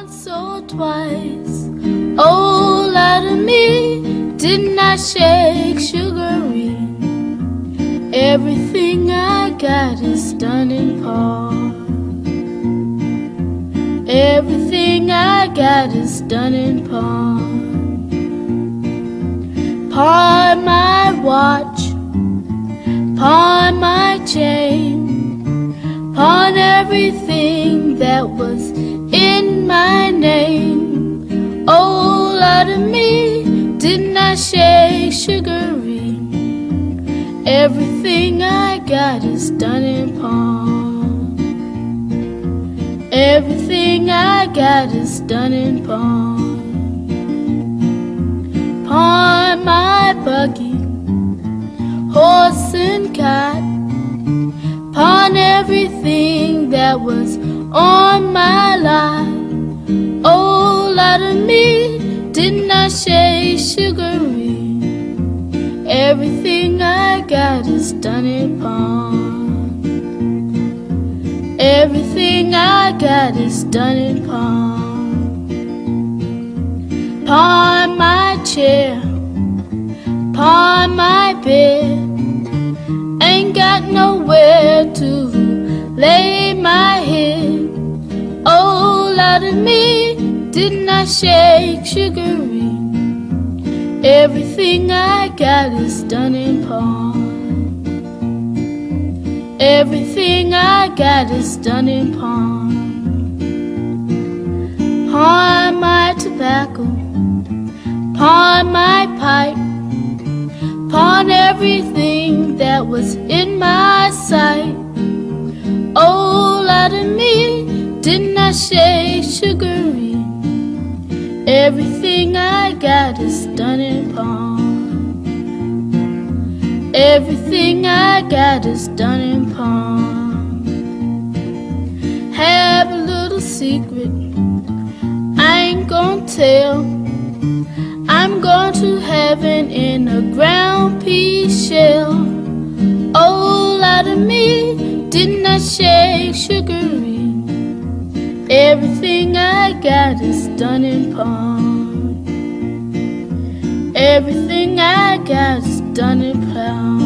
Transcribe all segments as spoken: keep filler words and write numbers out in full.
once or twice. Oh, lie to me, didn't I shake Sugaree? Everything I got is done in pawn. Everything I got is done in pawn. Pawn my watch, pawn my chain, pawn everything that was in my name. Oh, lie to me, didn't I shake Sugaree? Everything I got is done in pawn. Everything I got is done in pawn. Pawn my buggy, horse and cot, pawn everything that was on my lot. Oh, lie to me, didn't I shake Sugaree? Everything I got is done in pawn. Everything I got is done in pawn. Pawn my chair, pawn my bed, ain't got nowhere to lay my head. Oh, lie to me, didn't I shake Sugaree? Everything I got is done in pawn. Everything I got is done in pawn. Pawn my tobacco, pawn my pipe, pawn everything that was in my sight. Oh, lie to me, didn't I shake Sugaree? Everything I got is done in pawn. Everything I got is done in pawn. Have a little secret I ain't gonna tell. I'm going to heaven in a ground pea shell. Oh, lie to me, didn't I shake Sugaree? Everything I got is done in pawn. Everything I got is done in pawn.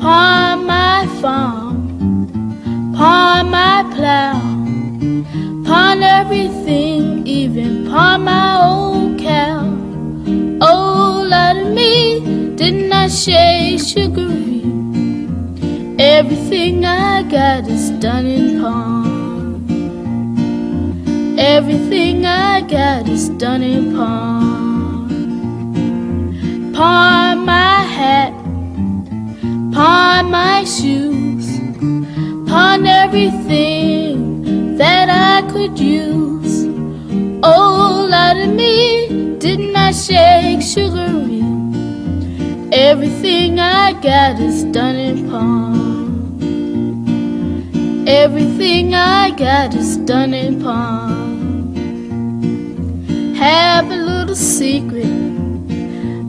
Pawn my farm, pawn my plow, pawn everything, even pawn my old cow. Oh, lie to me, didn't I shake Sugaree? Everything I got is done in pawn. Everything I got is done in pawn. Pawn my hat, pawn my shoes, pawn everything that I could use. Oh, lie to me, didn't I shake Sugaree? Everything I got is done in pawn. Everything I got is done in pawn. Have a little secret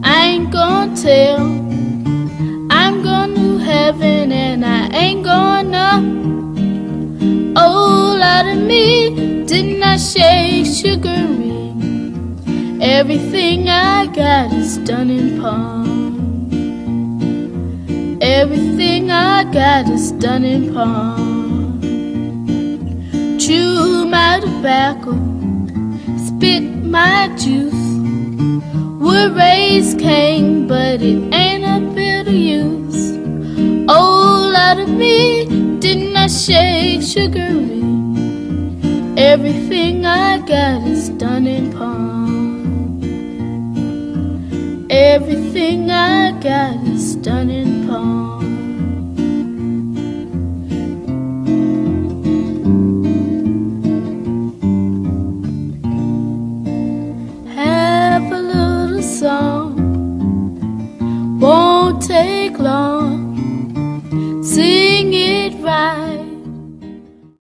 I ain't gonna tell. I'm going to heaven and I ain't gonna. Oh, lie to me, didn't I shake Sugaree? Everything I got is done in pawn. Everything I got is done in pawn. Chew my tobacco, spit my juice, would raise cane, but it ain't a bit of use. Oh, lie to me, didn't I shake Sugaree? Everything I got is done in pawn. Everything I got is done in pawn. Have a little song, won't take long.